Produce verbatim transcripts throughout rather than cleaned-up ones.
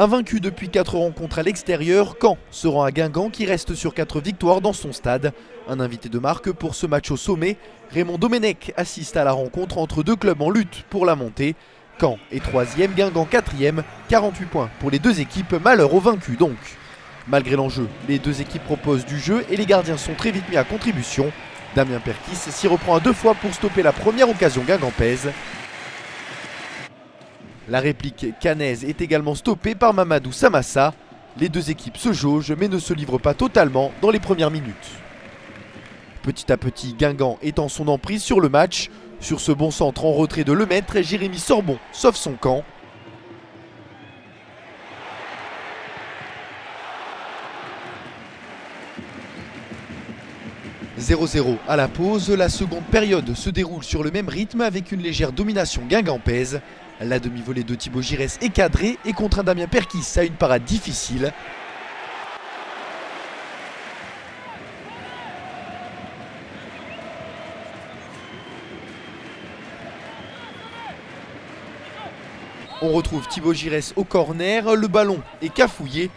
Invaincu depuis quatre rencontres à l'extérieur, Caen se rend à Guingamp qui reste sur quatre victoires dans son stade. Un invité de marque pour ce match au sommet, Raymond Domenech assiste à la rencontre entre deux clubs en lutte pour la montée. Caen est troisième, Guingamp quatrième, quarante-huit points pour les deux équipes, malheur aux vaincus donc. Malgré l'enjeu, les deux équipes proposent du jeu et les gardiens sont très vite mis à contribution. Damien Perquis s'y reprend à deux fois pour stopper la première occasion guingampaise. La réplique cannaise est également stoppée par Mamadou Samassa. Les deux équipes se jaugent mais ne se livrent pas totalement dans les premières minutes. Petit à petit, Guingamp étend son emprise sur le match. Sur ce bon centre en retrait de Lemaitre, Jérémy Sorbon sauve son camp. zéro zéro à la pause, la seconde période se déroule sur le même rythme avec une légère domination guingampaise. La demi-volée de Thibaut Giresse est cadrée et contraint Damien Perquis à une parade difficile. On retrouve Thibaut Giresse au corner, le ballon est cafouillé.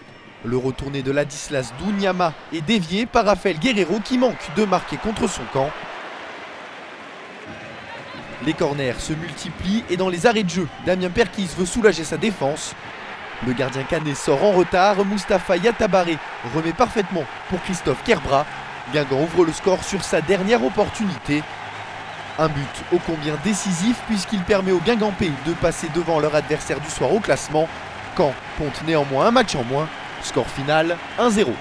Le retourné de Ladislas Douniama est dévié par Raphaël Guerrero qui manque de marquer contre son camp. Les corners se multiplient et dans les arrêts de jeu, Damien Perquis veut soulager sa défense. Le gardien canet sort en retard, Mustapha Yatabaré remet parfaitement pour Christophe Kerbrat. Guingamp ouvre le score sur sa dernière opportunité. Un but ô combien décisif puisqu'il permet aux Guingampais de passer devant leur adversaire du soir au classement. Caen compte néanmoins un match en moins. Score final un zéro.